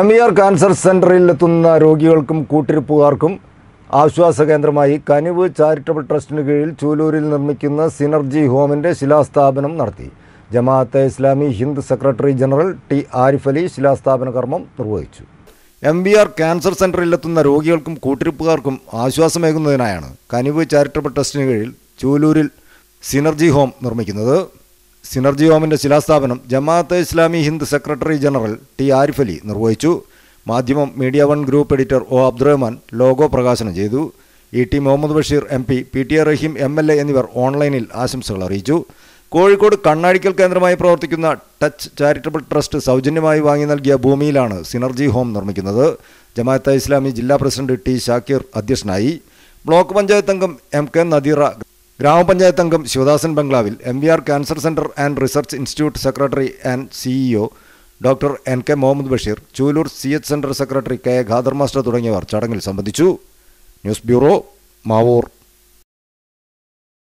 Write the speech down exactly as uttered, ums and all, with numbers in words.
M V R Cancer Center എത്തുന്ന രോഗികൾക്കും കൂട്ടിരിപ്പുകാർക്കും ആശ്വാസ കേന്ദ്രമായി കനിവ് ചാരിറ്റബിൾ ട്രസ്റ്റിന് കീഴിൽ ചൂലൂരിൽ നിർമ്മിക്കുന്ന സിനർജി ഹോമിന്റെ ശിലാസ്ഥാപനം നടത്തി. Jamaat-e-Islami Hind secretary general T Arif Ali ശിലാസ്ഥാപന കർമ്മം നിർവഹിച്ചു. M V R Cancer Center എത്തുന്ന രോഗികൾക്കും കൂട്ടിരിപ്പുകാർക്കും ആശ്വാസമേകുന്നതിനായാണ് കനിവ് ചാരിറ്റബിൾ ട്രസ്റ്റിന് കീഴിൽ ചൂലൂരിൽ സിനർജി ഹോം നിർമ്മിക്കുന്നത്. സിനർജി ഹോമിന്റെ ശിലാസ്ഥാപനം Jamaat-e-Islami Hind secretary general T Arif Ali നിർവഹിച്ചു. Madhyamam media one group editor O Abdurahman logo പ്രകാശനം ചെയ്തു. E T Muhammad Basheer M P, P T Rahim M L A എന്നിവർ ഓൺലൈനിൽ ആശംസകൾ അറിയിച്ചു. കോഴിക്കോട് കണ്ണാടിക്കൽ കേന്ദ്രമായി പ്രവർത്തിക്കുന്ന ടച്ച് ചാരിറ്റബിൾ ട്രസ്റ്റ് സൗജന്യമായി വാങ്ങി നൽകിയ ഭൂമിയിലാണ് സിനർജി ഹോം നിർമ്മിക്കുന്നത്. ജമാഅത്തെ ഇസ്ലാമി ജില്ലാ പ്രസിഡന്റ് ടി ഷാക്കിർ അധ്യക്ഷനായി. ബ്ലോക്ക് പഞ്ചായത്ത് അംഗം എം കെ നദീറ, ഗ്രാമപഞ്ചായത്ത് അംഗം ശിവദാസൻ ബംഗ്ലാവിൽ, M V R cancer centre and research institute secretary and C E O doctor N K Mohammed Basheer, Chooloor C H centre secretary K Khader master തുടങ്ങിയവർ ചടങ്ങിൽ സംബന്ധിച്ചു. News bureau, Mavoor.